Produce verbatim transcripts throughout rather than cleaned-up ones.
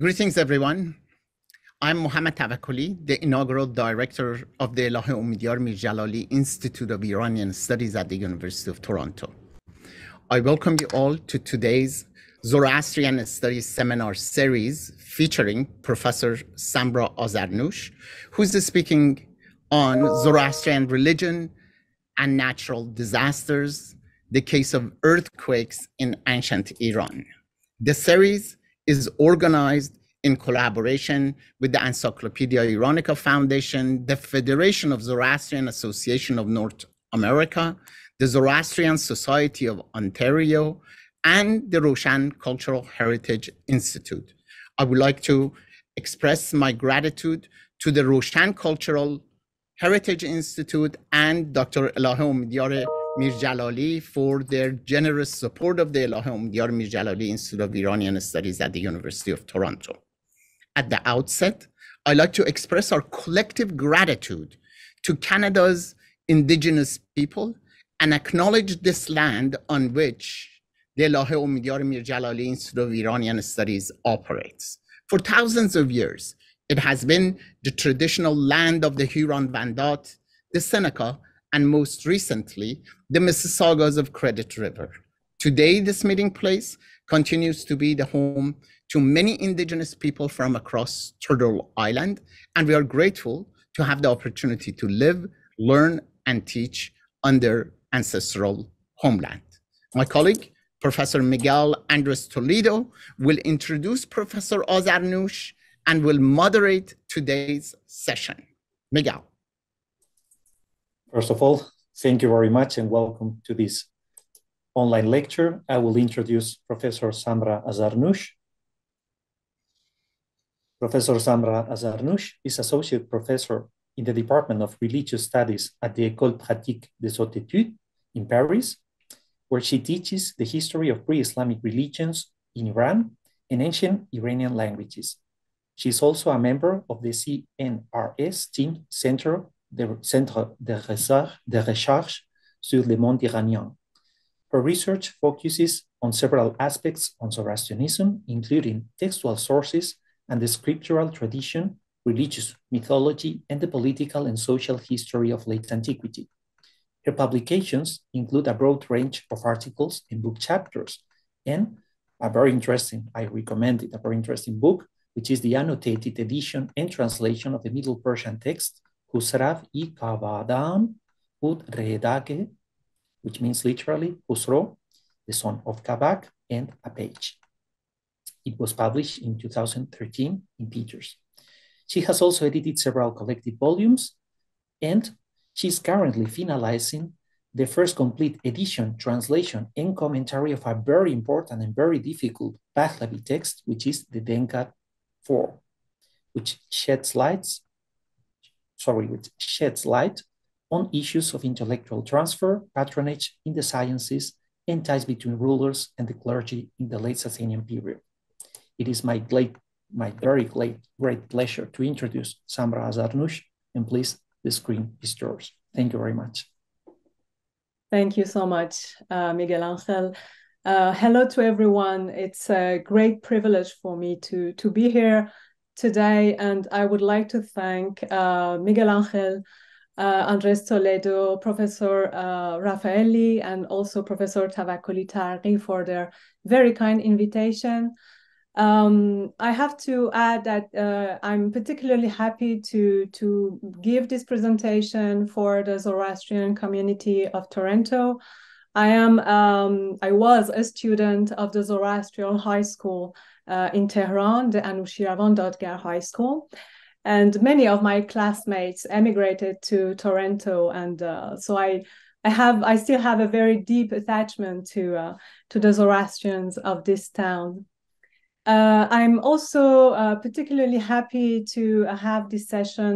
Greetings, everyone. I'm Mohammad Tavakoli, the inaugural director of the Elahé Omidyar Mir-Djalali Institute of Iranian Studies at the University of Toronto. I welcome you all to today's Zoroastrian Studies Seminar Series featuring Professor Samra E. Azarnouche, who's speaking on Zoroastrian religion and natural disasters, the case of earthquakes in ancient Iran. The series is organized in collaboration with the Encyclopedia Iranica Foundation, the Federation of Zoroastrian Association of North America, the Zoroastrian Society of Ontario, and the Roshan Cultural Heritage Institute. I would like to express my gratitude to the Roshan Cultural Heritage Institute and Doctor Elahé Omidyar Mir-Djalali for their generous support of the Elahé Omidyar Mir-Djalali Institute of Iranian Studies at the University of Toronto. At the outset, I'd like to express our collective gratitude to Canada's Indigenous people and acknowledge this land on which the Elahé Omidyar Mir-Djalali Institute of Iranian Studies operates. For thousands of years, it has been the traditional land of the Huron-Wendat, the Seneca, and most recently, the Mississaugas of Credit River. Today, this meeting place continues to be the home to many Indigenous people from across Turtle Island, and we are grateful to have the opportunity to live, learn, and teach on their ancestral homeland. My colleague, Professor Miguel Andres Toledo, will introduce Professor Azarnouche and will moderate today's session. Miguel. First of all, thank you very much and welcome to this online lecture. I will introduce Professor Samra Azarnouche. Professor Samra Azarnouche is Associate Professor in the Department of Religious Studies at the Ecole Pratique des Hautes Etudes in Paris, where she teaches the history of pre-Islamic religions in Iran and ancient Iranian languages. She is also a member of the C N R S team Center the Centre de Recherche sur le Monde Iranien. Her research focuses on several aspects on Zoroastrianism, including textual sources and the scriptural tradition, religious mythology, and the political and social history of late antiquity. Her publications include a broad range of articles and book chapters, and a very interesting, I recommend it, a very interesting book, which is the annotated edition and translation of the Middle Persian text, Khusrav-i Kavadam Ud-Redake, which means literally Khusro, the son of Kabak, and a page. It was published in two thousand thirteen in Peters. She has also edited several collected volumes, and she's currently finalizing the first complete edition, translation, and commentary of a very important and very difficult Pahlavi text, which is the Denkat four, which sheds lights sorry, which sheds light on issues of intellectual transfer, patronage in the sciences, and ties between rulers and the clergy in the late Sasanian period. It is my, great, my very great, great pleasure to introduce Samra Azarnouche, and please, the screen is yours. Thank you very much. Thank you so much, uh, Miguel Angel. Uh, hello to everyone. It's a great privilege for me to, to be here today, and I would like to thank uh, Miguel Angel, uh, Andres Toledo, Professor uh, Raffaelli, and also Professor Tavakoli Targhi for their very kind invitation. Um, I have to add that uh, I'm particularly happy to, to give this presentation for the Zoroastrian community of Toronto. I am, um, I was a student of the Zoroastrian High School Uh, in Tehran, the Anushiravan Dadgar High School. And many of my classmates emigrated to Toronto. And uh, so I, I, have, I still have a very deep attachment to, uh, to the Zoroastrians of this town. Uh, I'm also uh, particularly happy to have this session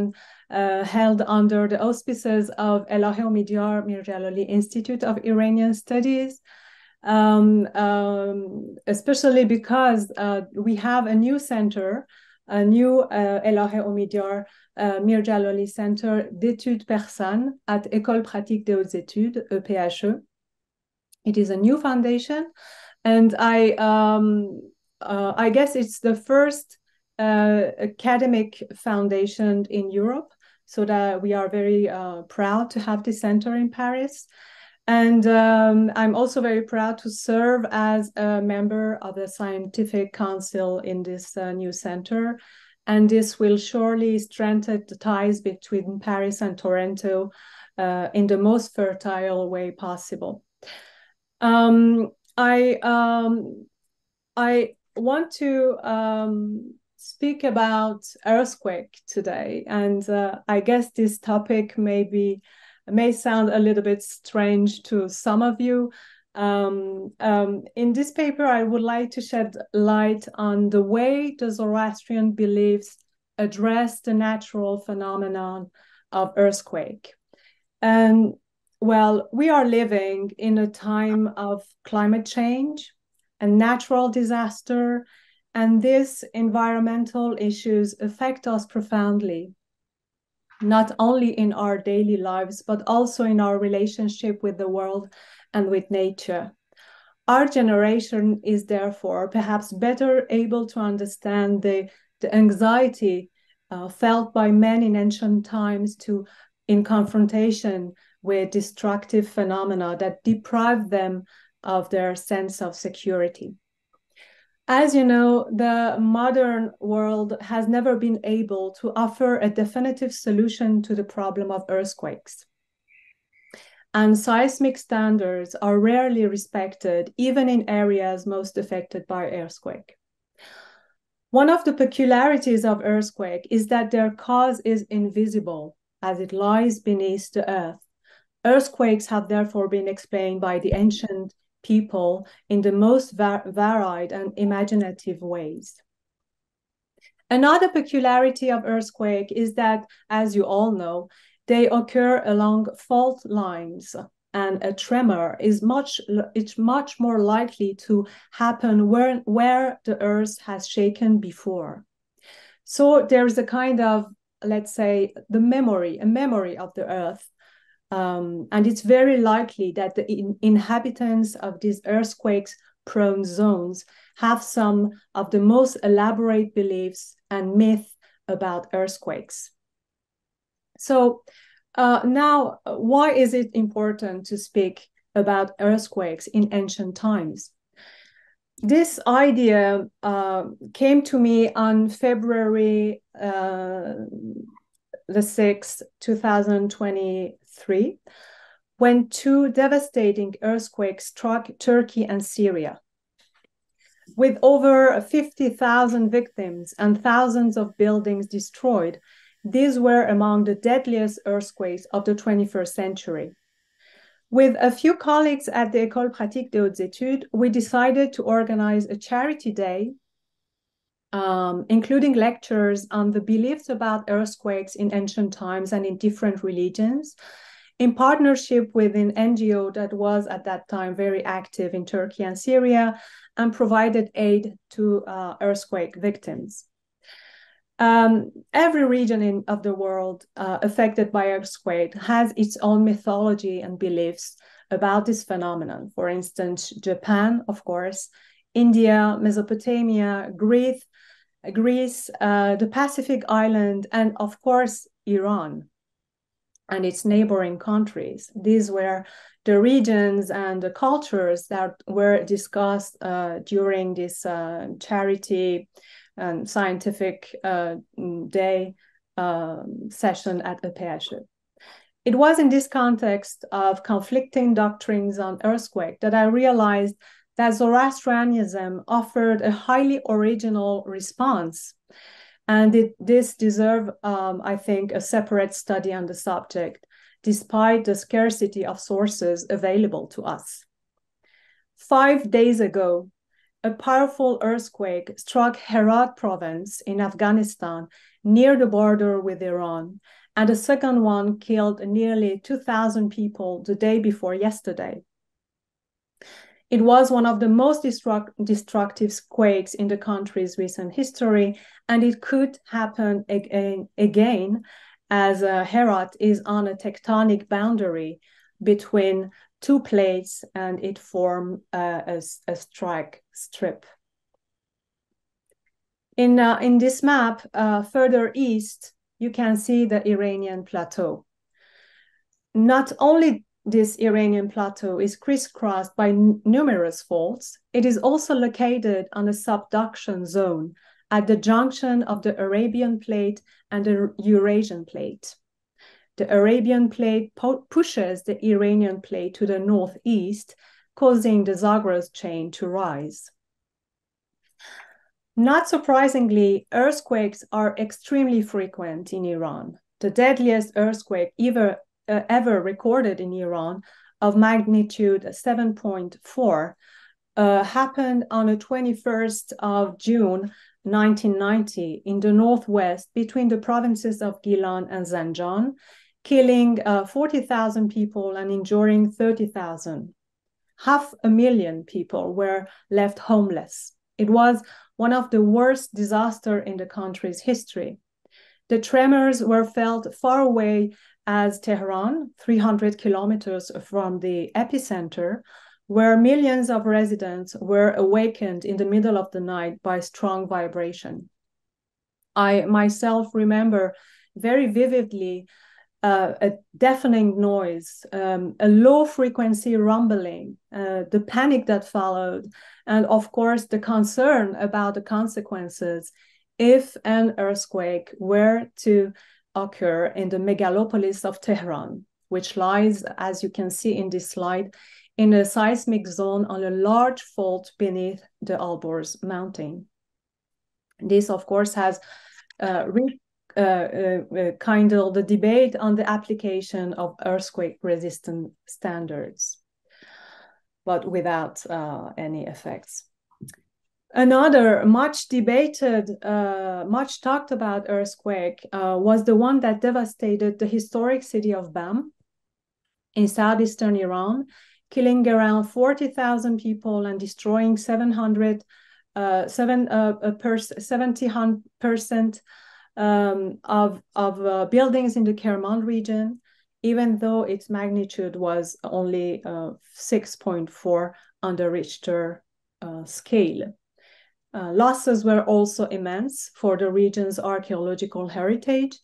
uh, held under the auspices of Elahé Omidyar Mir-Djalali Institute of Iranian Studies. Um, um, especially because uh, we have a new center, a new uh, Elahé Omidyar uh, Mir-Djalali Center d'études persanes at École Pratique des Hautes Etudes, E P H E. It is a new foundation, and I, um, uh, I guess it's the first uh, academic foundation in Europe. So that we are very uh, proud to have this center in Paris. And um, I'm also very proud to serve as a member of the Scientific Council in this uh, new center. And this will surely strengthen the ties between Paris and Toronto uh, in the most fertile way possible. Um, I, um, I want to um, speak about earthquake today. And uh, I guess this topic may be may sound a little bit strange to some of you. Um, um, in this paper, I would like to shed light on the way the Zoroastrian beliefs address the natural phenomenon of earthquake. And well, we are living in a time of climate change and natural disaster, and these environmental issues affect us profoundly, not only in our daily lives, but also in our relationship with the world and with nature. Our generation is therefore perhaps better able to understand the, the anxiety uh, felt by men in ancient times to, in confrontation with destructive phenomena that deprived them of their sense of security. As you know, the modern world has never been able to offer a definitive solution to the problem of earthquakes. And seismic standards are rarely respected, even in areas most affected by earthquake. One of the peculiarities of earthquake is that their cause is invisible as it lies beneath the earth. Earthquakes have therefore been explained by the ancient people in the most var varied and imaginative ways. Another peculiarity of earthquake is that, as you all know, they occur along fault lines, and a tremor is much, it's much more likely to happen where, where the earth has shaken before. So there is a kind of, let's say, the memory, a memory of the earth. Um, and it's very likely that the in inhabitants of these earthquakes-prone zones have some of the most elaborate beliefs and myths about earthquakes. So uh, now, why is it important to speak about earthquakes in ancient times? This idea uh, came to me on February uh, the sixth, two thousand twenty-three, when two devastating earthquakes struck Turkey and Syria. With over fifty thousand victims and thousands of buildings destroyed, these were among the deadliest earthquakes of the twenty-first century. With a few colleagues at the Ecole Pratique des Hautes Etudes, we decided to organize a charity day, Um, including lectures on the beliefs about earthquakes in ancient times and in different religions, in partnership with an N G O that was at that time very active in Turkey and Syria and provided aid to uh, earthquake victims. Um, every region in, of the world uh, affected by earthquake has its own mythology and beliefs about this phenomenon. For instance, Japan, of course, India, Mesopotamia, Greece, Greece, uh, the Pacific Island, and of course, Iran and its neighboring countries. These were the regions and the cultures that were discussed uh, during this uh, charity and scientific uh, day uh, session at Apéacheux. It was in this context of conflicting doctrines on earthquake that I realized that Zoroastrianism offered a highly original response. And it, this deserved, um, I think, a separate study on the subject, despite the scarcity of sources available to us. Five days ago, a powerful earthquake struck Herat province in Afghanistan near the border with Iran, and a second one killed nearly two thousand people the day before yesterday. It was one of the most destruct destructive quakes in the country's recent history, and it could happen again, again as uh, Herat is on a tectonic boundary between two plates, and it forms uh, a, a strike strip. In, uh, in this map, uh, further east, you can see the Iranian plateau. Not only this Iranian plateau is crisscrossed by numerous faults, it is also located on a subduction zone at the junction of the Arabian Plate and the Eurasian Plate. The Arabian Plate pushes the Iranian Plate to the northeast, causing the Zagros chain to rise. Not surprisingly, earthquakes are extremely frequent in Iran. The deadliest earthquake ever, uh, ever recorded in Iran, of magnitude seven point four, uh, happened on the twenty-first of June nineteen ninety in the northwest between the provinces of Gilan and Zanjan, killing uh, forty thousand people and injuring thirty thousand. Half a million people were left homeless. It was one of the worst disasters in the country's history. The tremors were felt far away as Tehran, three hundred kilometers from the epicenter, where millions of residents were awakened in the middle of the night by strong vibration. I myself remember very vividly uh, a deafening noise, um, a low-frequency rumbling, uh, the panic that followed, and of course the concern about the consequences if an earthquake were to occur in the megalopolis of Tehran, which lies, as you can see in this slide, in a seismic zone on a large fault beneath the Alborz mountain. This, of course, has uh, re uh, uh, uh, kindled the debate on the application of earthquake-resistant standards, but without uh, any effects. Another much debated, uh, much talked about earthquake uh, was the one that devastated the historic city of Bam in southeastern Iran, killing around forty thousand people and destroying seven hundred, uh, seven, uh, seventy percent um, of, of uh, buildings in the Kerman region, even though its magnitude was only uh, six point four on the Richter uh, scale. Uh, losses were also immense for the region's archaeological heritage,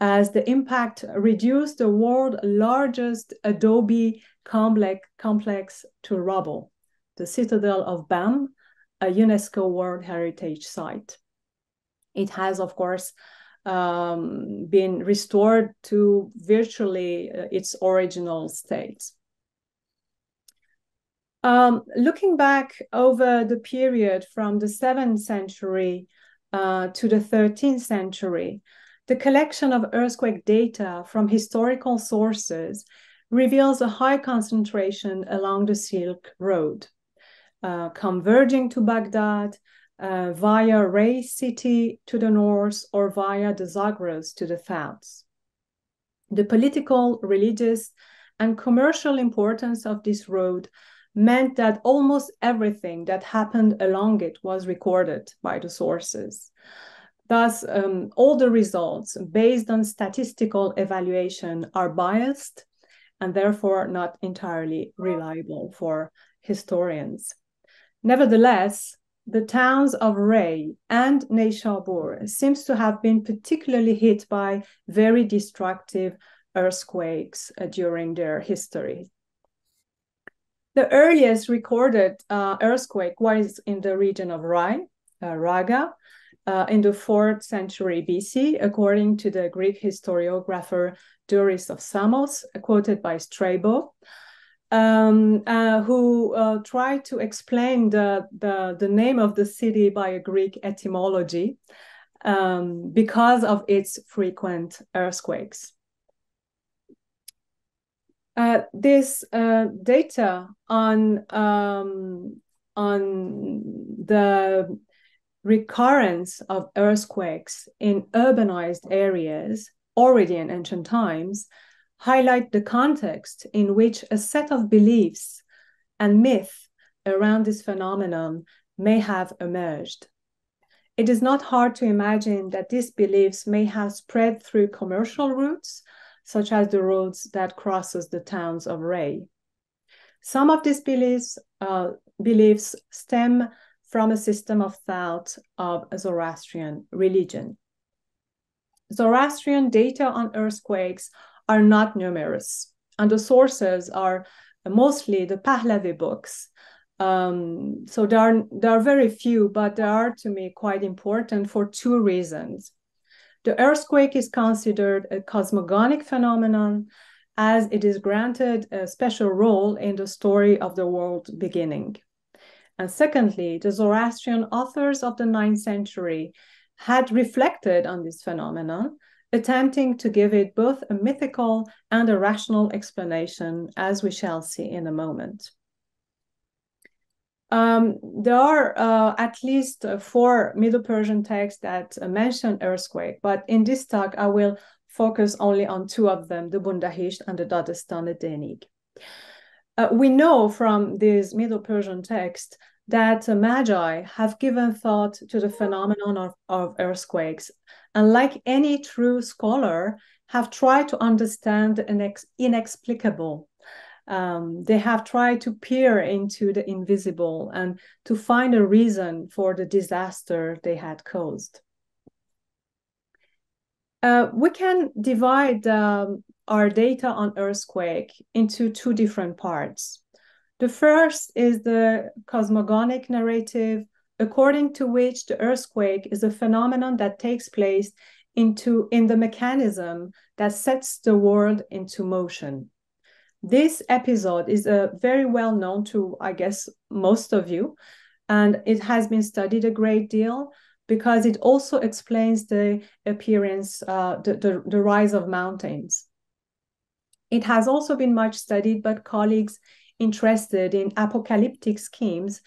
as the impact reduced the world's largest adobe complex, complex to rubble, the Citadel of Bam, a UNESCO World Heritage Site. It has, of course, um, been restored to virtually uh, its original state. Um, looking back over the period from the seventh century uh, to the thirteenth century, the collection of earthquake data from historical sources reveals a high concentration along the Silk Road, uh, converging to Baghdad uh, via Rey city to the north or via the Zagros to the south. The political, religious, and commercial importance of this road meant that almost everything that happened along it was recorded by the sources. Thus, um, all the results based on statistical evaluation are biased and therefore not entirely reliable for historians. Nevertheless, the towns of Rey and Neyshabur seems to have been particularly hit by very destructive earthquakes uh, during their history. The earliest recorded uh, earthquake was in the region of Rey, uh, Raga, uh, in the fourth century B C, according to the Greek historiographer Duris of Samos, quoted by Strabo, um, uh, who uh, tried to explain the, the, the name of the city by a Greek etymology um, because of its frequent earthquakes. Uh, this uh, data on, um, on the recurrence of earthquakes in urbanized areas already in ancient times, highlight the context in which a set of beliefs and myths around this phenomenon may have emerged. It is not hard to imagine that these beliefs may have spread through commercial routes, such as the roads that crosses the towns of Rey. Some of these beliefs, uh, beliefs stem from a system of thought of a Zoroastrian religion. Zoroastrian data on earthquakes are not numerous, and the sources are mostly the Pahlavi books. Um, so there are, there are very few, but they are to me quite important for two reasons. The earthquake is considered a cosmogonic phenomenon, as it is granted a special role in the story of the world beginning. And secondly, the Zoroastrian authors of the ninth century had reflected on this phenomenon, attempting to give it both a mythical and a rational explanation, as we shall see in a moment. Um, there are uh, at least uh, four Middle Persian texts that uh, mention earthquake, but in this talk, I will focus only on two of them, the Bundahisht and the Dadestan-e Denig. Uh, we know from these Middle Persian texts that uh, Magi have given thought to the phenomenon of, of earthquakes, and like any true scholar, have tried to understand the inexplicable. Um, they have tried to peer into the invisible and to find a reason for the disaster they had caused. Uh, we can divide um, our data on earthquake into two different parts. The first is the cosmogonic narrative, according to which the earthquake is a phenomenon that takes place into, in the mechanism that sets the world into motion. This episode is uh, very well known to, I guess, most of you, and it has been studied a great deal because it also explains the appearance, uh, the, the, the rise of mountains. It has also been much studied by colleagues interested in apocalyptic schemes,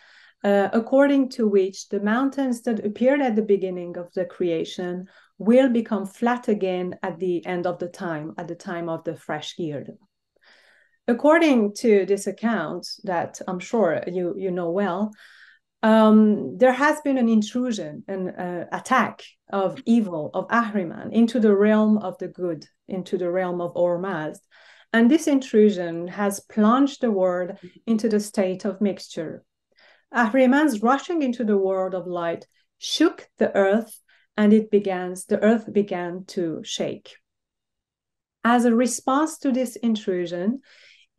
uh, according to which the mountains that appeared at the beginning of the creation will become flat again at the end of the time, at the time of the fresh year. According to this account that I'm sure you, you know well, um, there has been an intrusion, an uh, attack of evil, of Ahriman, into the realm of the good, into the realm of Ormazd. And this intrusion has plunged the world into the state of mixture. Ahriman's rushing into the world of light shook the earth, and it began, the earth began to shake. As a response to this intrusion,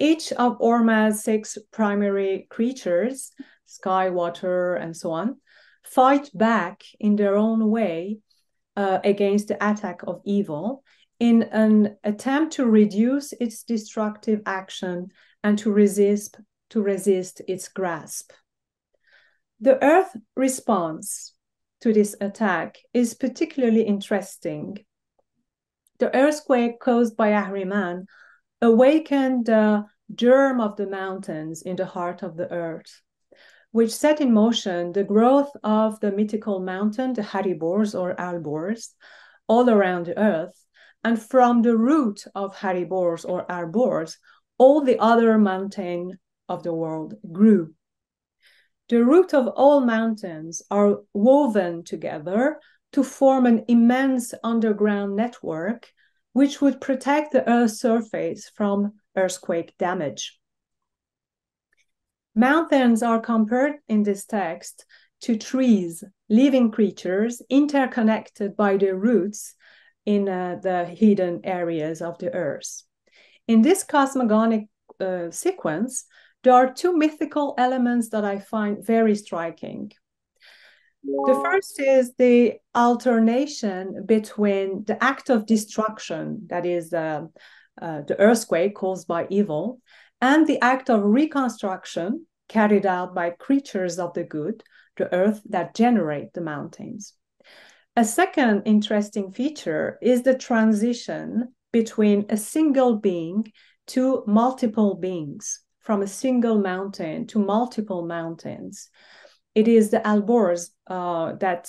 each of Ormaz's six primary creatures, sky, water, and so on, fight back in their own way uh, against the attack of evil in an attempt to reduce its destructive action and to resist, to resist its grasp. The Earth's response to this attack is particularly interesting. The earthquake caused by Ahriman awakened the germ of the mountains in the heart of the earth, which set in motion the growth of the mythical mountain, the Harborz or Alborz, all around the earth. And from the root of Harborz or Harborz, all the other mountains of the world grew. The root of all mountains are woven together to form an immense underground network which would protect the Earth's surface from earthquake damage. Mountains are compared in this text to trees, living creatures interconnected by their roots in uh, the hidden areas of the Earth. In this cosmogonic uh, sequence, there are two mythical elements that I find very striking. The first is the alternation between the act of destruction, that is uh, uh, the earthquake caused by evil, and the act of reconstruction carried out by creatures of the good, the earth that generate the mountains. A second interesting feature is the transition between a single being to multiple beings, from a single mountain to multiple mountains. It is the Alborz, uh, that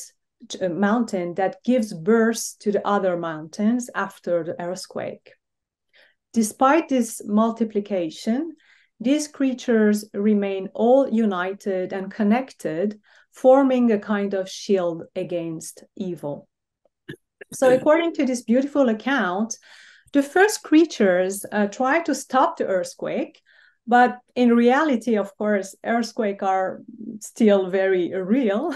uh, mountain that gives birth to the other mountains after the earthquake. Despite this multiplication, these creatures remain all united and connected, forming a kind of shield against evil. So according to this beautiful account, the first creatures uh, try to stop the earthquake, But in reality, of course, earthquakes are still very real.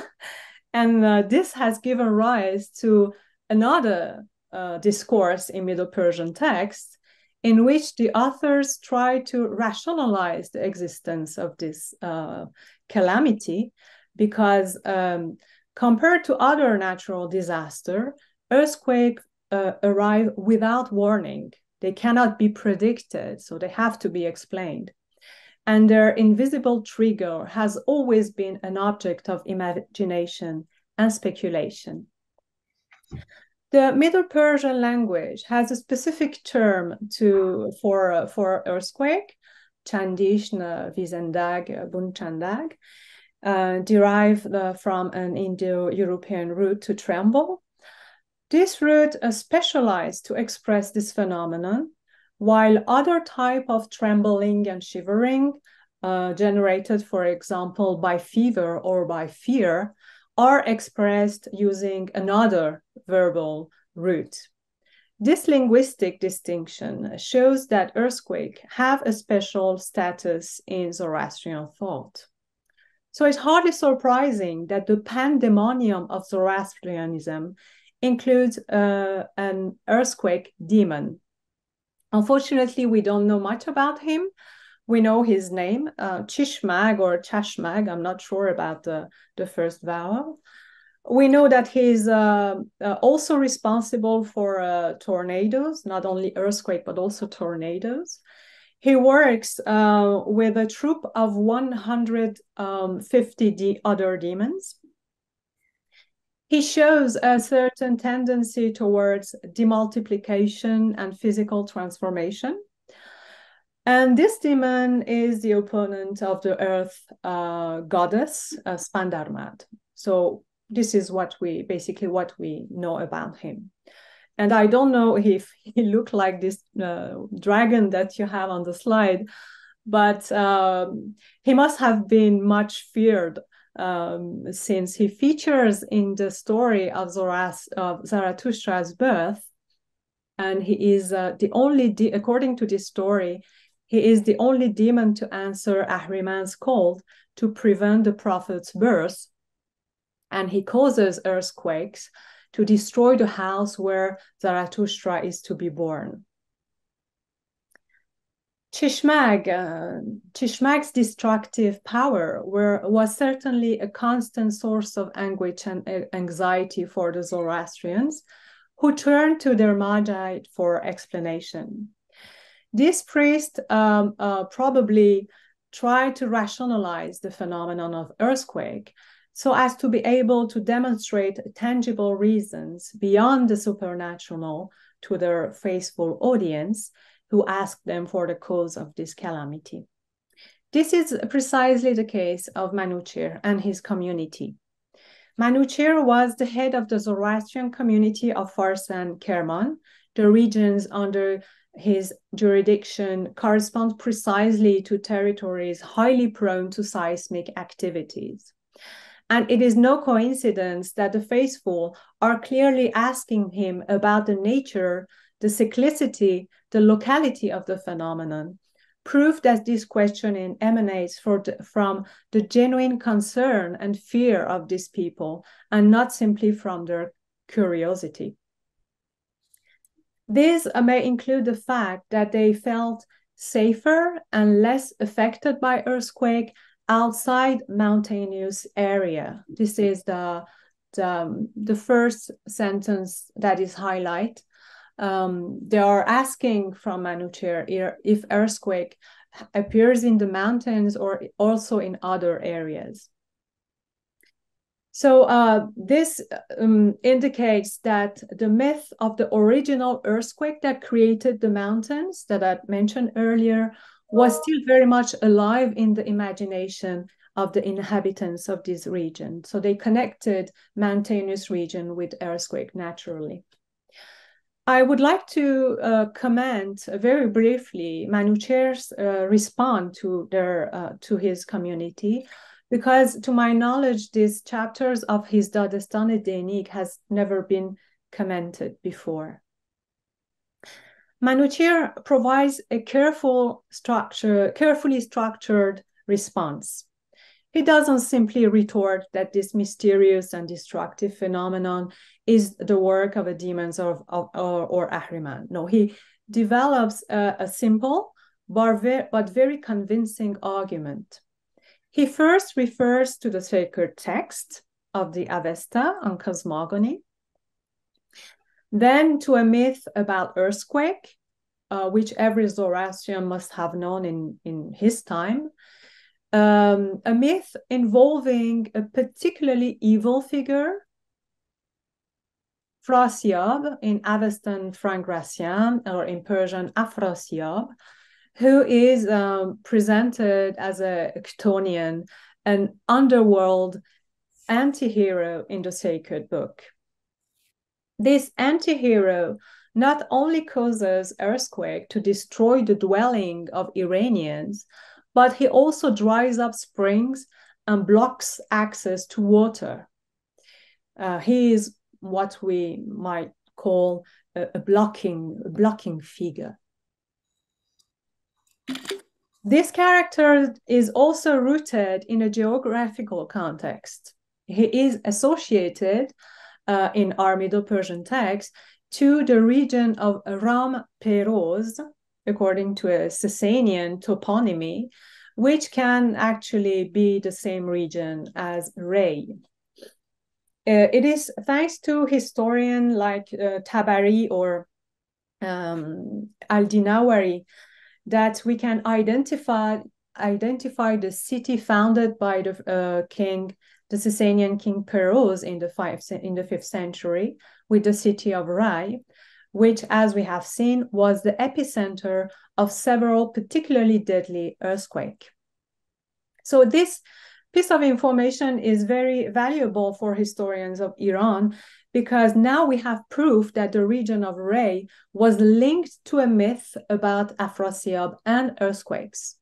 And uh, this has given rise to another uh, discourse in Middle Persian texts, in which the authors try to rationalize the existence of this uh, calamity, because um, compared to other natural disaster, earthquakes uh, arrive without warning. They cannot be predicted, so they have to be explained. And their invisible trigger has always been an object of imagination and speculation. The Middle Persian language has a specific term to, for, uh, for earthquake, Chandishn, Vizendag, Bunchandag, uh, derived uh, from an Indo-European root to tremble. This root is specialized to express this phenomenon, while other type of trembling and shivering, uh, generated, for example, by fever or by fear, are expressed using another verbal root. This linguistic distinction shows that earthquakes have a special status in Zoroastrian thought. So it's hardly surprising that the pandemonium of Zoroastrianism includes uh, an earthquake demon. Unfortunately, we don't know much about him. We know his name, uh, Chishmag or Chashmag. I'm not sure about the, the first vowel. We know that he's uh, uh, also responsible for uh, tornadoes, not only earthquake, but also tornadoes. He works uh, with a troop of one hundred fifty de- other demons. He shows a certain tendency towards demultiplication and physical transformation. And this demon is the opponent of the earth uh, goddess, uh, Spandarmad. So this is what we, basically what we know about him. And I don't know if he looked like this uh, dragon that you have on the slide, but uh, he must have been much feared Um, since he features in the story of Zoroast- of Zarathustra's birth, and he is uh, the only, de- according to this story, he is the only demon to answer Ahriman's call to prevent the prophet's birth, and he causes earthquakes to destroy the house where Zarathustra is to be born. Chishmag, uh, Chishmag's destructive power were, was certainly a constant source of anguish and uh, anxiety for the Zoroastrians, who turned to their magi for explanation. This priest um, uh, probably tried to rationalize the phenomenon of earthquake so as to be able to demonstrate tangible reasons beyond the supernatural to their faithful audience, who asked them for the cause of this calamity. This is precisely the case of Manuchehr and his community. Manuchehr was the head of the Zoroastrian community of Fars and Kerman. The regions under his jurisdiction correspond precisely to territories highly prone to seismic activities. And it is no coincidence that the faithful are clearly asking him about the nature, the cyclicity, the locality of the phenomenon, proof that this questioning emanates for the, from the genuine concern and fear of these people, and not simply from their curiosity. This may include the fact that they felt safer and less affected by earthquake outside mountainous area. This is the, the, the first sentence that is highlighted. Um, they are asking from Manuchehr if earthquake appears in the mountains or also in other areas. So uh, this um, indicates that the myth of the original earthquake that created the mountains that I mentioned earlier was still very much alive in the imagination of the inhabitants of this region. So they connected mountainous region with earthquake naturally. I would like to uh, comment very briefly Manuchehr's uh, response to their uh, to his community, because to my knowledge, these chapters of his Dadestan-e Denig has never been commented before. Manuchehr provides a careful structure, carefully structured response. He doesn't simply retort that this mysterious and destructive phenomenon is the work of a demon or, or, or Ahriman. No, he develops a, a simple but very convincing argument. He first refers to the sacred text of the Avesta on cosmogony, then to a myth about earthquake, uh, which every Zoroastrian must have known in, in his time, um, a myth involving a particularly evil figure, Afrasiyab, in Avestan Frangracian, or in Persian Afrasiyab, who is um, presented as a Chthonian, an underworld anti-hero in the sacred book. This anti-hero not only causes earthquake to destroy the dwelling of Iranians, but he also dries up springs and blocks access to water. Uh, he is what we might call a, a blocking, a blocking figure. This character is also rooted in a geographical context. He is associated uh, in our Middle-Persian text to the region of Ram-Peroz, according to a Sasanian toponymy, which can actually be the same region as Rey. Uh, it is thanks to historians like uh, Tabari or um, Al-Dinawari that we can identify, identify the city founded by the uh, king, the Sasanian king Peroz in the, five, in the fifth century with the city of Rey, which, as we have seen, was the epicenter of several particularly deadly earthquakes. So this piece of information is very valuable for historians of Iran because now we have proof that the region of Rey was linked to a myth about Afrasiyab and earthquakes.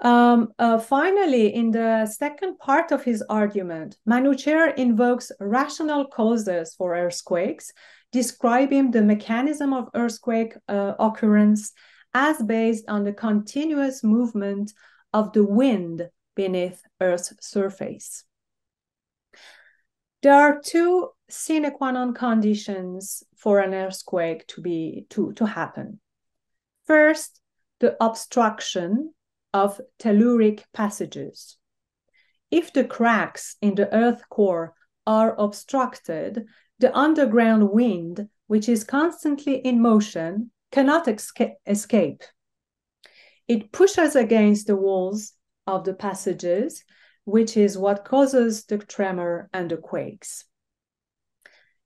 Um, uh, finally, in the second part of his argument, Manuchehr invokes rational causes for earthquakes, describing the mechanism of earthquake uh, occurrence as based on the continuous movement of the wind beneath Earth's surface. There are two sine qua non conditions for an earthquake to be to, to happen. First, the obstruction of telluric passages. If the cracks in the Earth core are obstructed, the underground wind, which is constantly in motion, cannot esca- escape. It pushes against the walls of the passages, which is what causes the tremor and the quakes.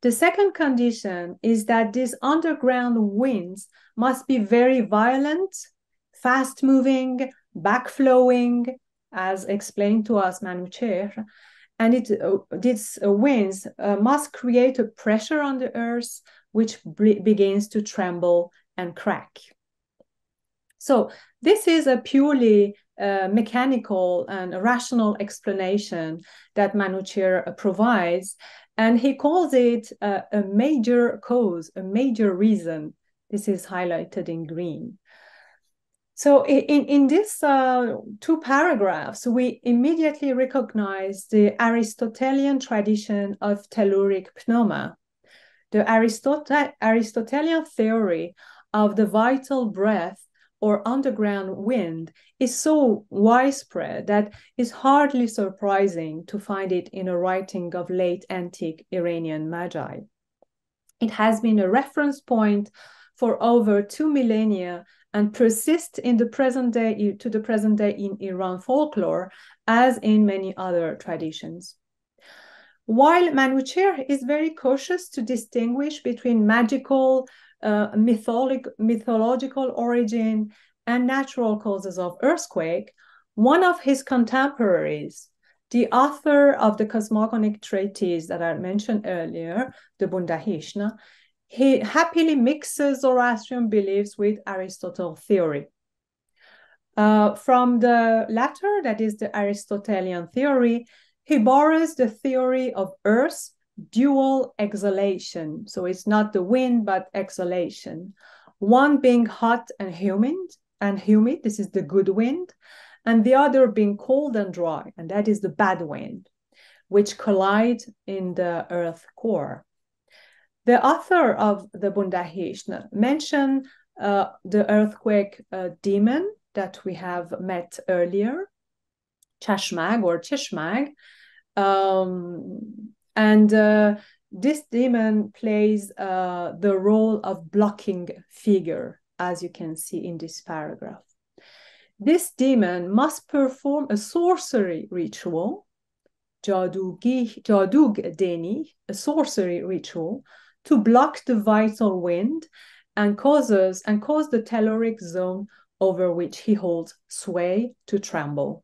The second condition is that these underground winds must be very violent, fast-moving, backflowing, as explained to us Manuchehr, and it, uh, these uh, winds uh, must create a pressure on the earth, which begins to tremble and crack. So this is a purely Uh, mechanical and rational explanation that Manuchehr uh, provides, and he calls it uh, a major cause, a major reason. This is highlighted in green. So in, in this uh, two paragraphs, we immediately recognize the Aristotelian tradition of telluric pneuma, the Aristotle Aristotelian theory of the vital breath or underground wind is so widespread that it's hardly surprising to find it in a writing of late antique Iranian magi. It has been a reference point for over two millennia and persists in the present day to the present day in Iran folklore, as in many other traditions. While Manuchehr is very cautious to distinguish between magical Uh, mytholic, mythological origin and natural causes of earthquake, one of his contemporaries, the author of the cosmogonic treatise that I mentioned earlier, the Bundahisht, he happily mixes Zoroastrian beliefs with Aristotle theory. Uh, from the latter, that is the Aristotelian theory, he borrows the theory of earth dual exhalation. So it's not the wind, but exhalation. One being hot and humid, and humid, this is the good wind, and the other being cold and dry, and that is the bad wind, which collide in the earth core. The author of the Bundahisht mentioned uh, the earthquake uh, demon that we have met earlier, Chashmag or Chashmag, um, and uh, this demon plays uh, the role of blocking figure, as you can see in this paragraph. This demon must perform a sorcery ritual, Dadestan-e Denig, a sorcery ritual, to block the vital wind and causes and cause the telluric zone over which he holds sway to tremble.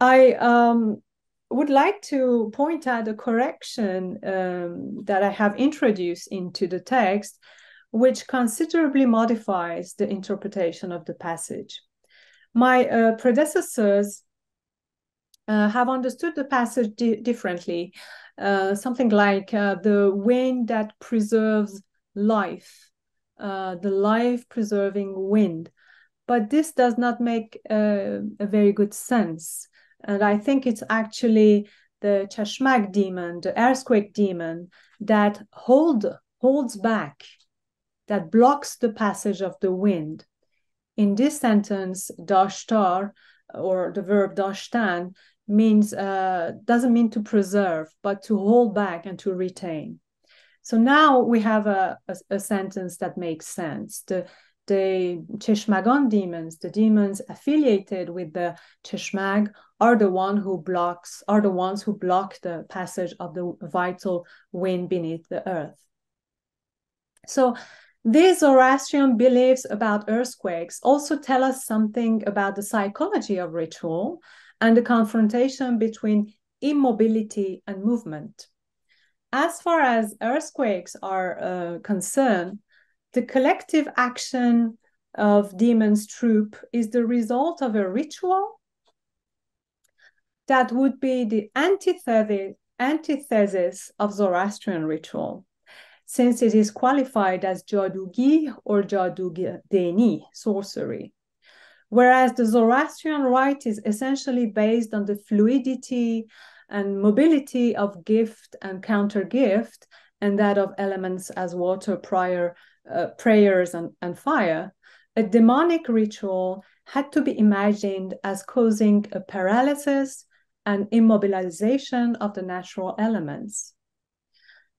I um, would like to point out a correction um, that I have introduced into the text, which considerably modifies the interpretation of the passage. My uh, predecessors uh, have understood the passage di differently, uh, something like uh, the wind that preserves life, uh, the life-preserving wind. But this does not make uh, a very good sense. And I think it's actually the Chashmag demon, the earthquake demon, that hold, holds back, that blocks the passage of the wind. In this sentence, dashtar, or the verb dashtan, means, uh, doesn't mean to preserve, but to hold back and to retain. So now we have a, a, a sentence that makes sense. The, the Cheshmagan demons, the demons affiliated with the Cheshmag, are the one who blocks, are the ones who block the passage of the vital wind beneath the earth. So these Zoroastrian beliefs about earthquakes also tell us something about the psychology of ritual and the confrontation between immobility and movement. As far as earthquakes are uh, concerned, the collective action of demons' troop is the result of a ritual that would be the antithesis, antithesis of Zoroastrian ritual, since it is qualified as jadugi or jadugdeni, sorcery. Whereas the Zoroastrian rite is essentially based on the fluidity and mobility of gift and counter-gift, and that of elements as water, prior, uh, prayers, and, and fire, a demonic ritual had to be imagined as causing a paralysis and immobilization of the natural elements.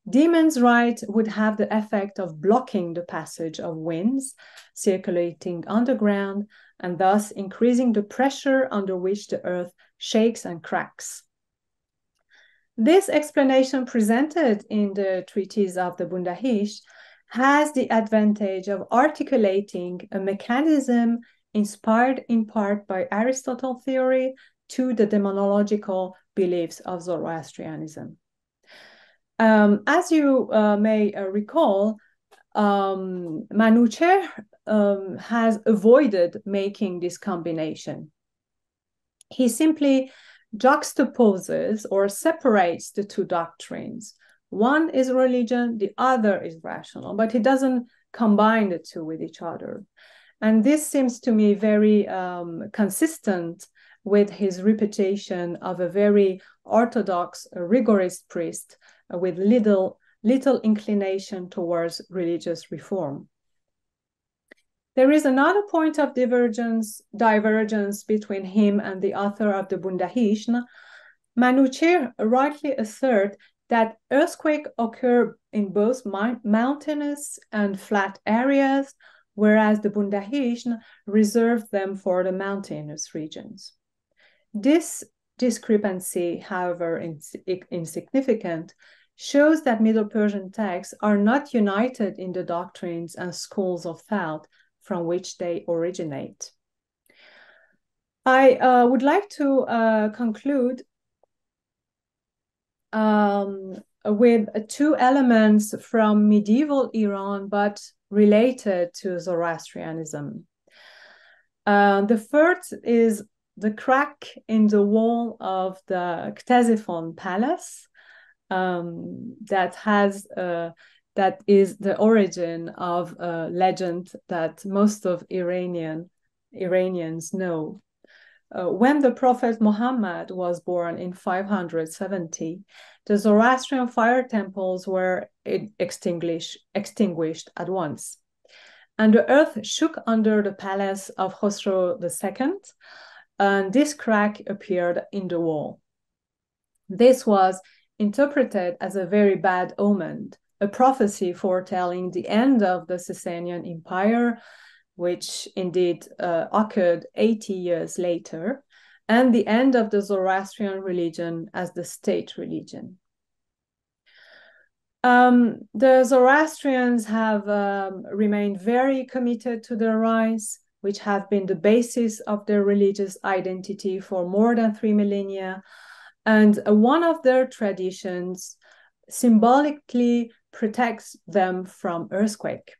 Demons' rite would have the effect of blocking the passage of winds circulating underground, and thus increasing the pressure under which the earth shakes and cracks. This explanation presented in the treatise of the Bundahisht has the advantage of articulating a mechanism inspired in part by Aristotle's theory to the demonological beliefs of Zoroastrianism. Um, as you uh, may uh, recall, um, Manuchehr um, has avoided making this combination. He simply juxtaposes or separates the two doctrines. One is religion, the other is rational, but he doesn't combine the two with each other. And this seems to me very um, consistent with his reputation of a very orthodox, rigorous priest with little, little inclination towards religious reform. There is another point of divergence, divergence between him and the author of the Bundahisht. Manuchehr rightly asserts that earthquakes occur in both mountainous and flat areas, whereas the Bundahisht reserves them for the mountainous regions. This discrepancy, however ins insignificant, shows that Middle Persian texts are not united in the doctrines and schools of thought from which they originate. I uh, would like to uh, conclude um, with two elements from medieval Iran, but related to Zoroastrianism. Uh, the first is the crack in the wall of the Ktesiphon Palace, um, that has uh, that is the origin of a legend that most of Iranian Iranians know. Uh, when the Prophet Muhammad was born in five hundred seventy, the Zoroastrian fire temples were extinguished, extinguished at once, and the earth shook under the palace of Khosrow the Second, and this crack appeared in the wall. This was interpreted as a very bad omen, a prophecy foretelling the end of the Sasanian Empire, which indeed uh, occurred eighty years later, and the end of the Zoroastrian religion as the state religion. Um, the Zoroastrians have um, remained very committed to their rites, which have been the basis of their religious identity for more than three millennia, and one of their traditions symbolically protects them from earthquake.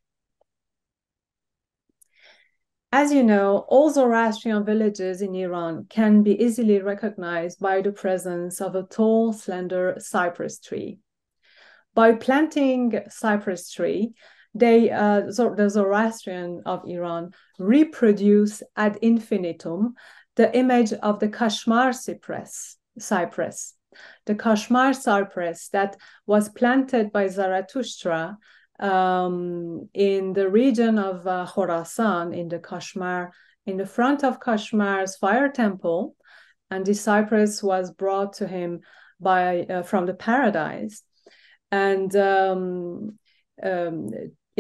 As you know, all Zoroastrian villages in Iran can be easily recognized by the presence of a tall, slender cypress tree. By planting cypress tree, they, uh, the Zoroastrian of Iran reproduce ad infinitum the image of the Kashmar cypress, cypress. The Kashmar cypress that was planted by Zarathustra Um, in the region of uh, Khorasan, in the Kashmar, in the front of Kashmar's fire temple, and the cypress was brought to him by uh, from the paradise. And um, um,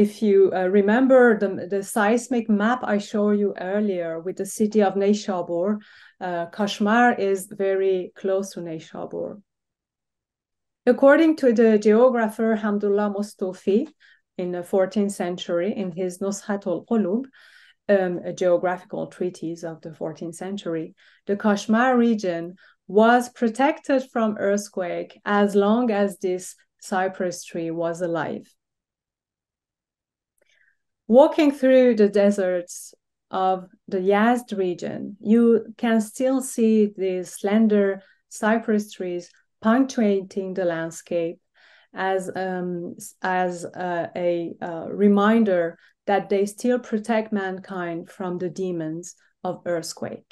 if you uh, remember the, the seismic map I showed you earlier with the city of Neyshabur, uh, Kashmar is very close to Neyshabur. According to the geographer Hamdullah Mustofi in the fourteenth century, in his Nushatul Qulub, um, a geographical treatise of the fourteenth century, the Kashmar region was protected from earthquake as long as this cypress tree was alive. Walking through the deserts of the Yazd region, you can still see these slender cypress trees punctuating the landscape as, um, as uh, a uh, reminder that they still protect mankind from the demons of earthquake.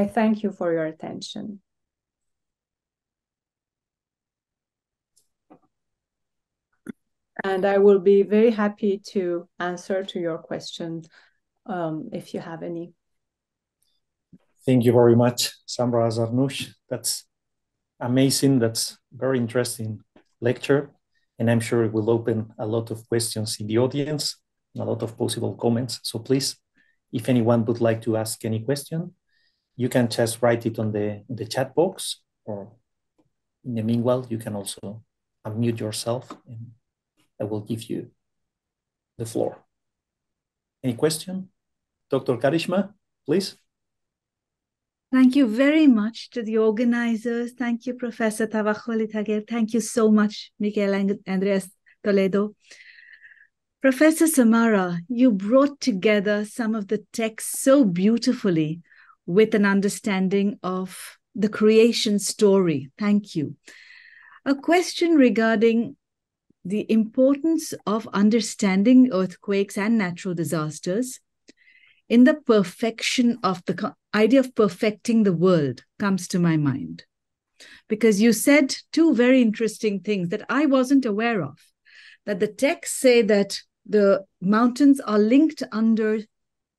I thank you for your attention. And I will be very happy to answer to your questions um, if you have any. Thank you very much, Samra Azarnouche. That's amazing. That's very interesting lecture. And I'm sure it will open a lot of questions in the audience and a lot of possible comments. So please, if anyone would like to ask any question, you can just write it on the, the chat box, or in the meanwhile, you can also unmute yourself and I will give you the floor. Any question? Doctor Karishma, please. Thank you very much to the organizers. Thank you, Professor Tavakoli Tager. Thank you so much, Miguel Andres Toledo. Professor Samara, you brought together some of the texts so beautifully with an understanding of the creation story. Thank you. A question regarding the importance of understanding earthquakes and natural disasters. In the perfection of the idea of perfecting the world comes to my mind, because you said two very interesting things that I wasn't aware of, that the texts say that the mountains are linked under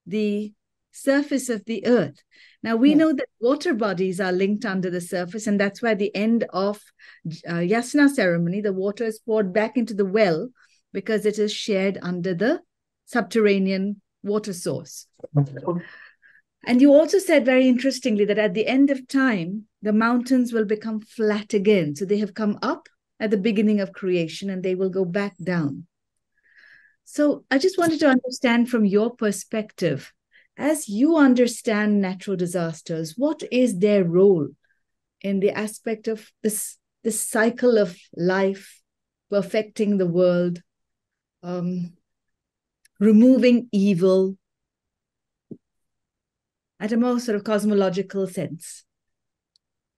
the surface of the earth. Now, we yes. know that water bodies are linked under the surface, and that's why at the end of uh, Yasna ceremony, the water is poured back into the well because it is shared under the subterranean water source. And you also said very interestingly that at the end of time, the mountains will become flat again. So they have come up at the beginning of creation and they will go back down. So I just wanted to understand from your perspective, as you understand natural disasters, what is their role in the aspect of this, this cycle of life, perfecting the world, um, removing evil at a more sort of cosmological sense?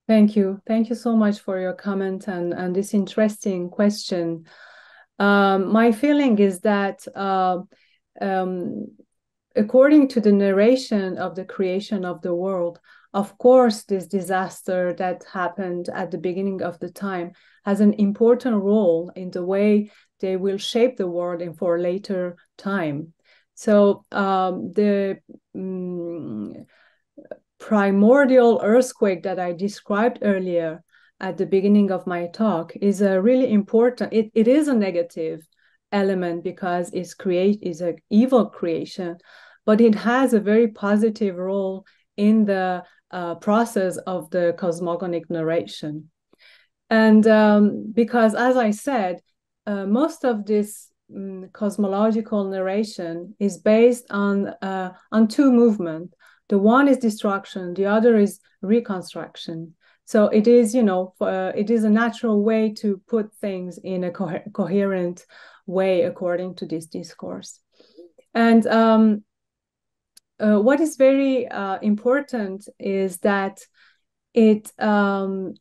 Thank you. Thank you so much for your comment and, and this interesting question. Um, my feeling is that uh, um, according to the narration of the creation of the world, of course, this disaster that happened at the beginning of the time has an important role in the way they will shape the world in for later time. So um, the um, primordial earthquake that I described earlier at the beginning of my talk is a really important, it, it is a negative element because it's create is an evil creation, but it has a very positive role in the uh, process of the cosmogonic narration. And um, because as I said, uh, most of this um, cosmological narration is based on, uh, on two movements. The one is destruction, the other is reconstruction. So it is, you know, uh, it is a natural way to put things in a co coherent way according to this discourse. And um, uh, what is very uh, important is that it um,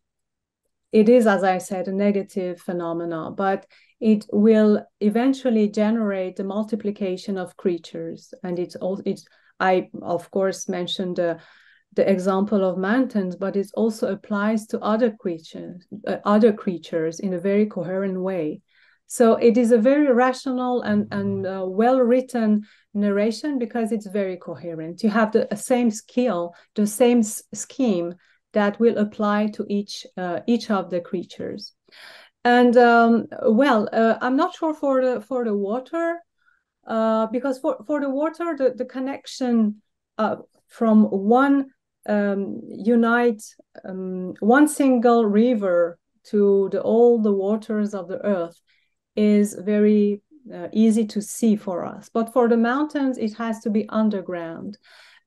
it is, as I said, a negative phenomena, but it will eventually generate the multiplication of creatures, and it's all it's. I, of course, mentioned uh, the example of mountains, but it also applies to other creatures, uh, other creatures in a very coherent way. So it is a very rational and, and uh, well-written narration because it's very coherent. You have the same skill, the same scheme that will apply to each, uh, each of the creatures. And um, well, uh, I'm not sure for the, for the water, Uh, because for, for the water, the, the connection uh, from one um, unite, um, one single river to the, all the waters of the earth is very uh, easy to see for us. But for the mountains, it has to be underground.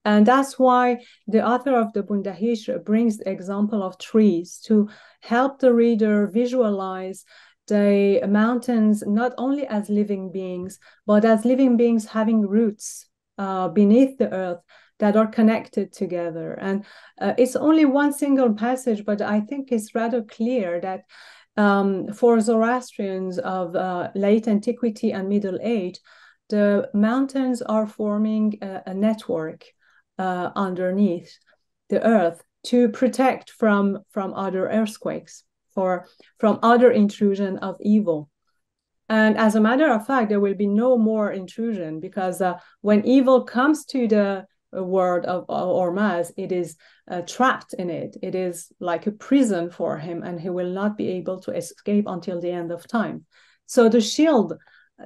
And that's why the author of the Bundahisht brings the example of trees to help the reader visualize the mountains, not only as living beings, but as living beings having roots uh, beneath the earth that are connected together. And uh, it's only one single passage, but I think it's rather clear that um, for Zoroastrians of uh, late antiquity and Middle Age, the mountains are forming a, a network uh, underneath the earth to protect from, from other earthquakes, or from other intrusion of evil. And as a matter of fact, there will be no more intrusion because uh, when evil comes to the world of Ormazd, it is uh, trapped in it. It is like a prison for him, and he will not be able to escape until the end of time. So the shield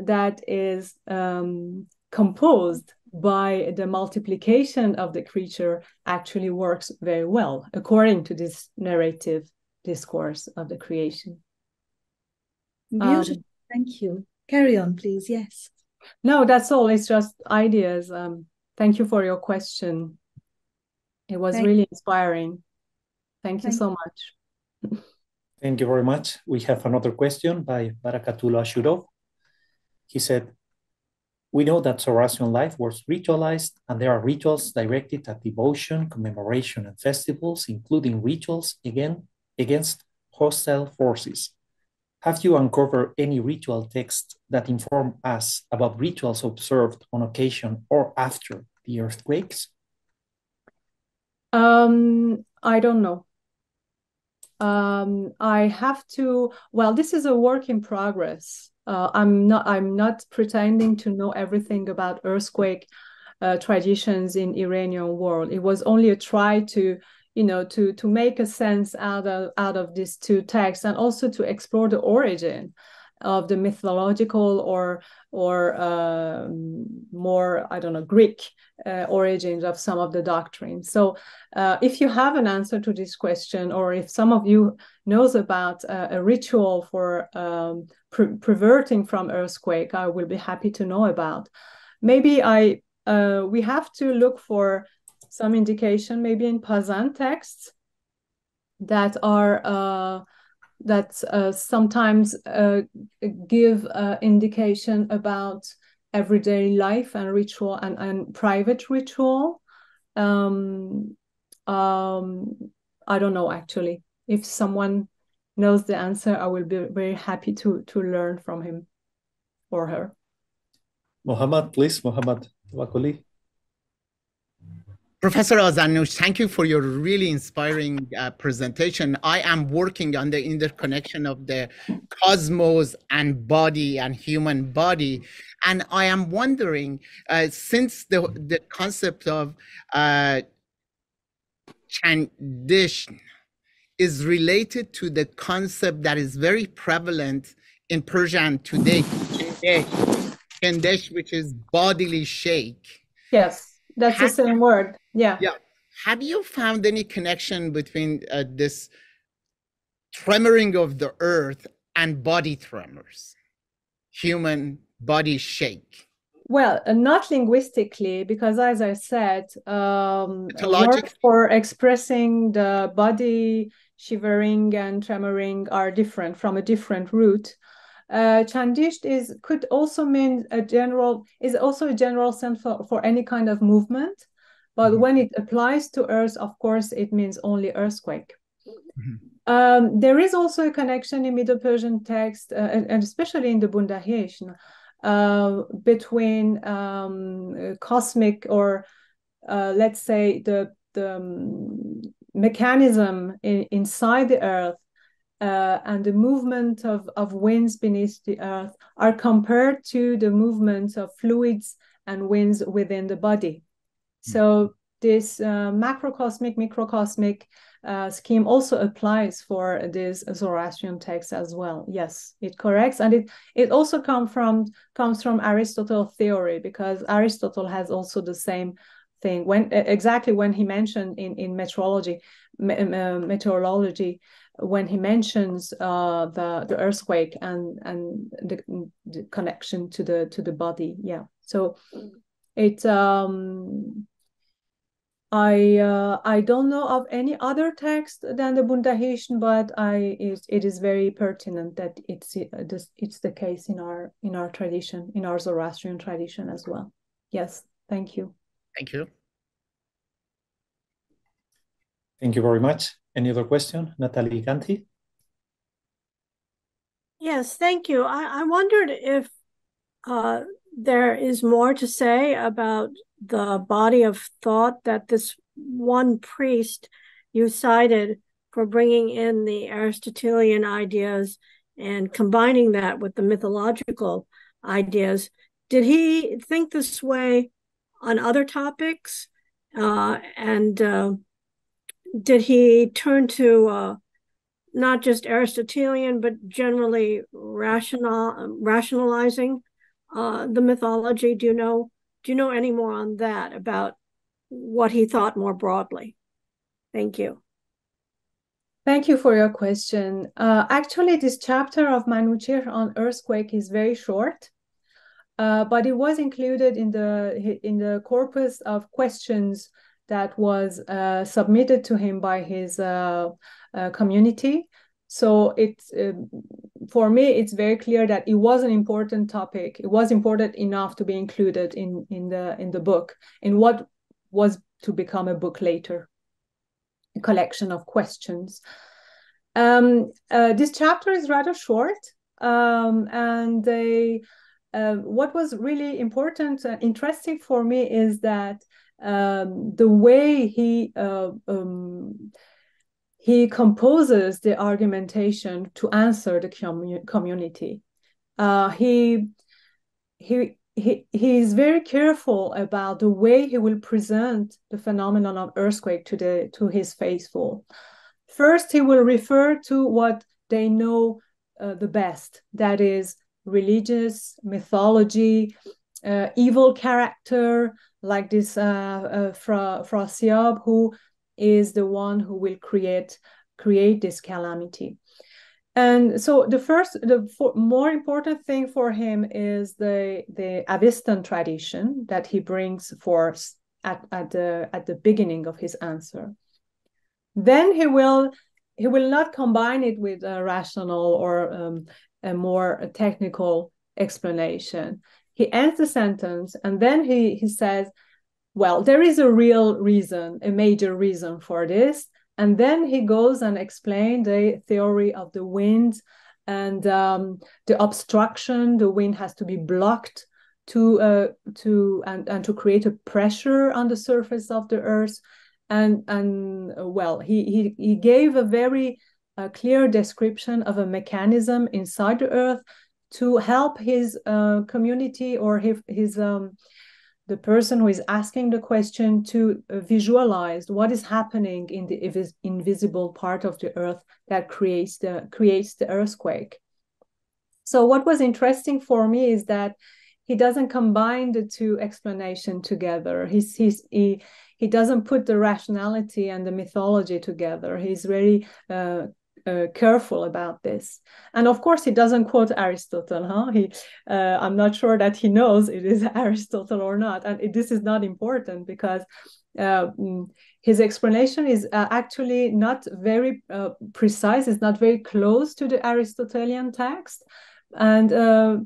that is um, composed by the multiplication of the creature actually works very well, according to this narrative discourse of the creation. Beautiful. Um, thank you. Carry on, please. Yes. No, that's all. It's just ideas. Um, thank you for your question. It was thank really you. inspiring. Thank, thank you so much. Thank you very much. We have another question by Barakatullah Ashurov. He said, we know that Zoroastrian life was ritualized, and there are rituals directed at devotion, commemoration, and festivals, including rituals, again, against hostile forces. Have you uncovered any ritual texts that inform us about rituals observed on occasion or after the earthquakes? Um, I don't know. Um, I have to, well, this is a work in progress. Uh, I'm not, I'm not pretending to know everything about earthquake uh, traditions in Iranian world. It was only a try to you know, to, to make a sense out of, out of these two texts, and also to explore the origin of the mythological or, or uh, more, I don't know, Greek uh, origins of some of the doctrines. So uh, if you have an answer to this question, or if some of you knows about uh, a ritual for um, per perverting from earthquake, I will be happy to know about. Maybe I, uh, we have to look for some indication, maybe in Pazan texts that are uh, that uh, sometimes uh, give uh, indication about everyday life and ritual and, and private ritual. Um, um, I don't know, actually. If someone knows the answer, I will be very happy to, to learn from him or her. Mohammad, please, Mohammad Tavakoli. Professor Azarnouche, thank you for your really inspiring uh, presentation. I am working on the interconnection of the cosmos and body and human body. And I am wondering, uh, since the, the concept of uh, Chandishan is related to the concept that is very prevalent in Persian today, Chandesh, Chandesh, which is bodily shake. Yes. That's have, the same word. Yeah. Yeah. Have you found any connection between uh, this tremoring of the earth and body tremors, human body shake? Well, uh, not linguistically, because as I said, um, words for expressing the body shivering and tremoring are different, from a different root. Uh, Chandisht is could also mean a general is also a general sense for, for any kind of movement, but when it applies to earth, of course, it means only earthquake. Mm-hmm. Um, there is also a connection in Middle Persian text, uh, and, and especially in the Bundahisht, uh, between um, cosmic or uh, let's say the the um, mechanism in, inside the earth. Uh, and the movement of, of winds beneath the earth are compared to the movements of fluids and winds within the body. So this uh, macrocosmic, microcosmic uh, scheme also applies for this Zoroastrian text as well. Yes, it corrects. And it, it also come from, comes from Aristotle's theory, because Aristotle has also the same thing. When, exactly when he mentioned in, in meteorology, me, uh, meteorology, when he mentions uh, the the earthquake and and the, the connection to the to the body, yeah. So it um, I uh, I don't know of any other text than the Bundahisht, but I it, it is very pertinent that it's it's the case in our in our tradition, in our Zoroastrian tradition as well. Yes, thank you. Thank you. Thank you very much. Any other question? Natalie Ganti? Yes, thank you. I, I wondered if uh, there is more to say about the body of thought that this one priest you cited for bringing in the Aristotelian ideas and combining that with the mythological ideas. Did he think this way on other topics? Uh, and... Uh, Did he turn to uh, not just Aristotelian, but generally rational, rationalizing uh, the mythology? Do you know? Do you know any more on that about what he thought more broadly? Thank you. Thank you for your question. Uh, actually, this chapter of Manuchehr on earthquake is very short, uh, but it was included in the in the corpus of questions that was uh, submitted to him by his uh, uh, community. So it's, uh, for me, it's very clear that it was an important topic. It was important enough to be included in, in, the, in the book, in what was to become a book later, a collection of questions. Um, uh, this chapter is rather short, um, and they, uh, what was really important and interesting for me is that Um, the way he uh, um, he composes the argumentation to answer the commu community, uh, he he he he is very careful about the way he will present the phenomenon of earthquake to the to his faithful. First, he will refer to what they know uh, the best, that is religious mythology, uh, evil character. Like this uh, uh, Afrasiyab, who is the one who will create create this calamity. And so the first, the for, more important thing for him is the the Avestan tradition that he brings forth at, at the at the beginning of his answer. Then he will he will not combine it with a rational or um, a more technical explanation. He ends the sentence and then he, he says, well, there is a real reason, a major reason for this, And then he goes and explains the theory of the wind and um, the obstruction. The wind has to be blocked to uh, to and, and to create a pressure on the surface of the earth. And, and well, he, he, he gave a very uh, clear description of a mechanism inside the earth to help his uh, community or his, his um, the person who is asking the question to visualize what is happening in the invisible part of the earth that creates the, creates the earthquake. So what was interesting for me is that he doesn't combine the two explanations together. He's, he's, he, he doesn't put the rationality and the mythology together. He's very uh, uh, careful about this. And of course, he doesn't quote Aristotle. Huh? He, uh, I'm not sure that he knows it is Aristotle or not. And it, this is not important because uh, his explanation is uh, actually not very uh, precise. It's not very close to the Aristotelian text. And uh,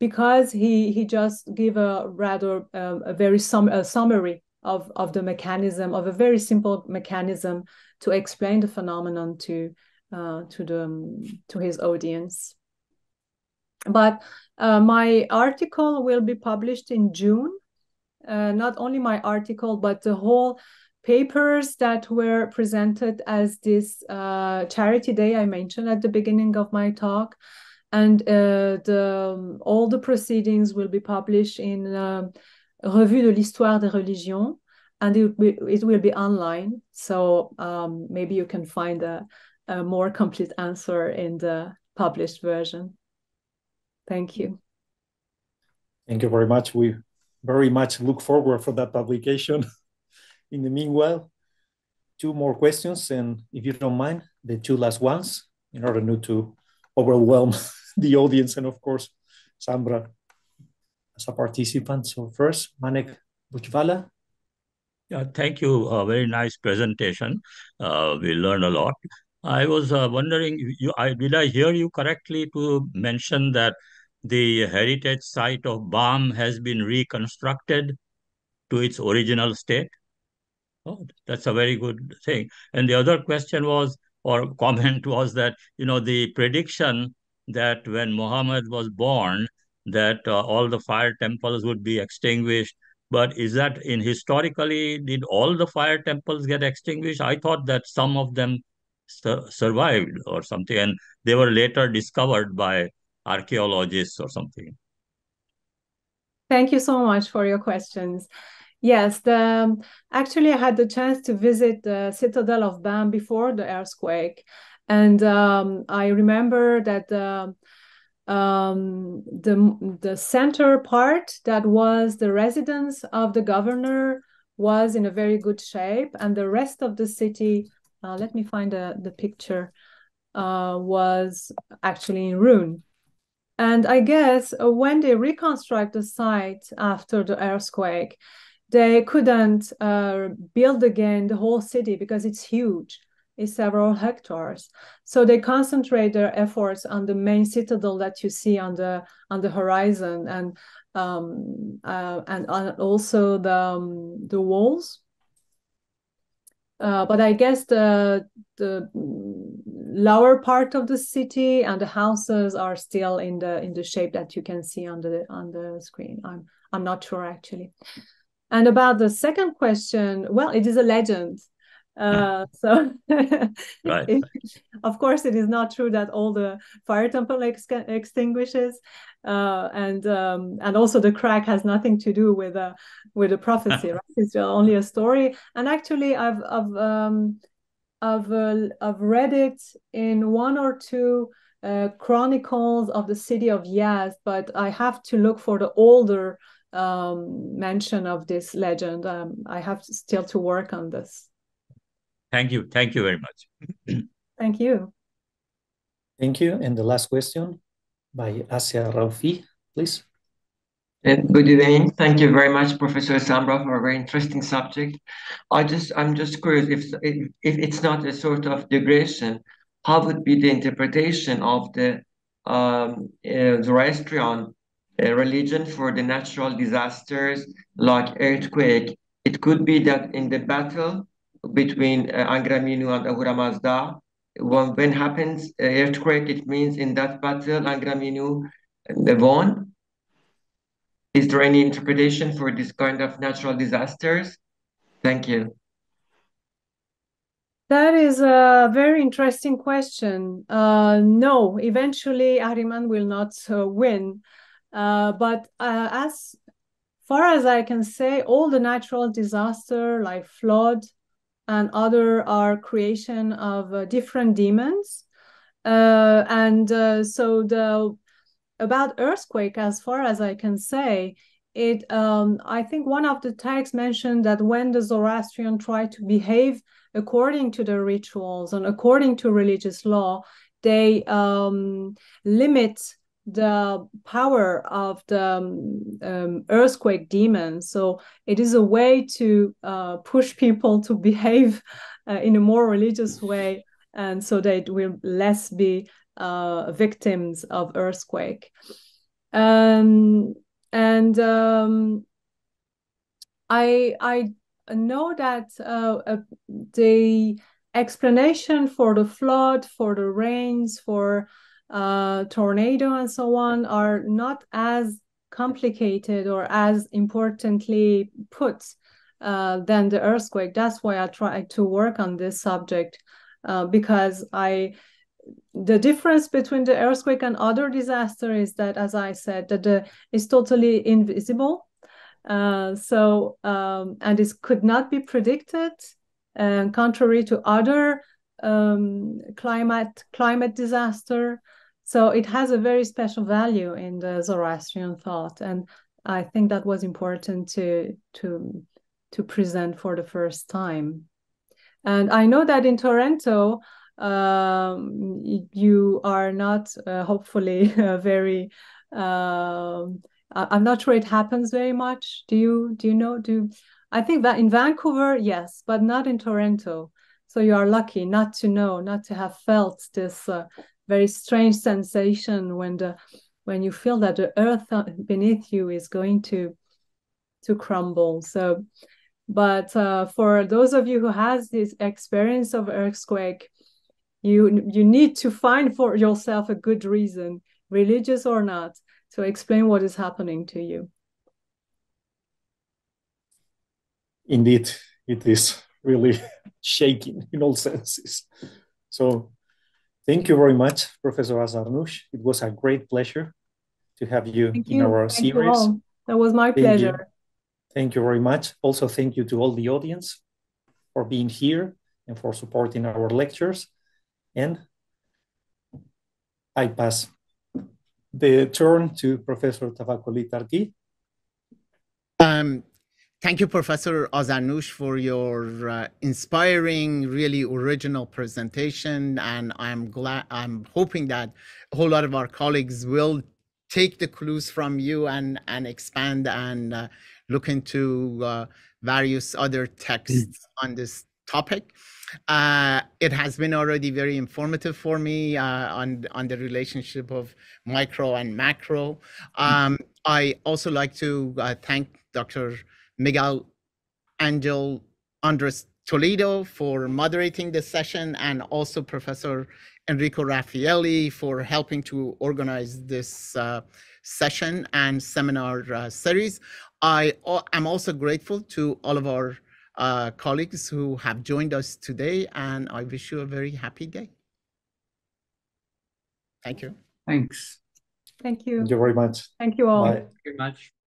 because he he just gave a rather um, a very sum a summary of of the mechanism of a very simple mechanism to explain the phenomenon to uh, to the to his audience. But uh, my article will be published in June. Uh, not only my article, but the whole papers that were presented as this uh, charity day I mentioned at the beginning of my talk. And uh, the, um, all the proceedings will be published in uh, Revue de l'Histoire des Religions, and it, it will be online. So um, maybe you can find a, a more complete answer in the published version. Thank you. Thank you very much. We very much look forward for that publication. In the meanwhile, two more questions, and if you don't mind, the two last ones in order not to overwhelm the audience, and of course, Samra as a participant. So first, Manek Bujvala. Yeah, thank you. A very nice presentation. Uh, we learned a lot. I was uh, wondering, you, I, did I hear you correctly to mention that the heritage site of Bam has been reconstructed to its original state? Oh, that's a very good thing. And the other question was, or comment was that, you know, the prediction that when Muhammad was born, that uh, all the fire temples would be extinguished. But is that in historically, did all the fire temples get extinguished? I thought that some of them su survived or something, and they were later discovered by archaeologists or something. Thank you so much for your questions. Yes, the, actually I had the chance to visit the Citadel of Bam before the earthquake. And um, I remember that the, um, the, the center part that was the residence of the governor was in a very good shape. And the rest of the city, uh, let me find a, the picture, uh, was actually in ruin. And I guess when they reconstruct the site after the earthquake, they couldn't uh, build again the whole city because it's huge. It's several hectares. So they concentrate their efforts on the main citadel that you see on the on the horizon, and um, uh, and on also the um, the walls. Uh, but I guess the the lower part of the city and the houses are still in the in the shape that you can see on the on the screen. I'm I'm not sure actually. And about the second question, well, it is a legend. Uh, so, right. It, of course, it is not true that all the fire temple ex extinguishes, uh, and um, and also the crack has nothing to do with uh, with the prophecy. Right? It's only a story. And actually, I've I've um, I've, uh, I've read it in one or two uh, chronicles of the city of Yazd, but I have to look for the older um mention of this legend. um I have still to work on this. Thank you, thank you very much. Thank you, thank you. And the last question by Asia Raufi, please. Good evening. Thank you very much, Professor Samra, for a very interesting subject. I just I'm just curious if if, if it's not a sort of digression, how would be the interpretation of the um uh, Zoroastrian a religion for the natural disasters like earthquake? It could be that in the battle between uh, Angraminu and Ahura Mazda. When, when happens uh, earthquake, it means in that battle, Angraminu won. Is there any interpretation for this kind of natural disasters? Thank you. That is a very interesting question. Uh, no, eventually Ahriman will not uh, win. Uh, but uh, as far as I can say, all the natural disaster like flood and other are creation of uh, different demons. Uh, and uh, so the about earthquake, as far as I can say, it, um, I think one of the texts mentioned that when the Zoroastrian tried to behave according to the rituals and according to religious law, they um, limit the power of the um, earthquake demon. So it is a way to uh, push people to behave uh, in a more religious way, and so they will less be uh, victims of earthquake. Um, and um, I, I know that uh, uh, the explanation for the flood, for the rains, for uh, tornado and so on are not as complicated or as importantly put uh, than the earthquake. That's why I try to work on this subject, uh, because I the difference between the earthquake and other disaster is that, as I said, that the, it's totally invisible. Uh, so, um, and this could not be predicted, and contrary to other um, climate climate disaster. So it has a very special value in the Zoroastrian thought. And I think that was important to, to, to present for the first time. And I know that in Toronto, um, you are not, uh, hopefully, uh, very... Uh, I'm not sure it happens very much. Do you do you know? Do you, I think that in Vancouver, yes, but not in Toronto. So you are lucky not to know, not to have felt this uh, very strange sensation when the when you feel that the earth beneath you is going to to crumble. So, but uh, for those of you who has this experience of earthquake, you you need to find for yourself a good reason, religious or not, to explain what is happening to you. Indeed, it is really shaking in all senses. So thank you very much, Professor Azarnouche. It was a great pleasure to have you thank in you. our thank series. You that was my thank pleasure. You. Thank you very much. Also, thank you to all the audience for being here and for supporting our lectures. And I pass the turn to Professor Tavakoli Tarki. Um, thank you, Professor Azarnouche, for your uh, inspiring, really original presentation. And I'm glad, I'm hoping that a whole lot of our colleagues will take the clues from you and, and expand and uh, look into uh, various other texts on this topic. Uh, it has been already very informative for me uh, on, on the relationship of micro and macro. Um, I also like to uh, thank Doctor Miguel Andres Toledo for moderating this session, and also Professor Enrico Raffaelli for helping to organize this uh, session and seminar uh, series. I am also grateful to all of our Uh, colleagues who have joined us today, and I wish you a very happy day. Thank you. Thanks. Thank you. Thank you very much. Thank you all. Bye. Thank you very much.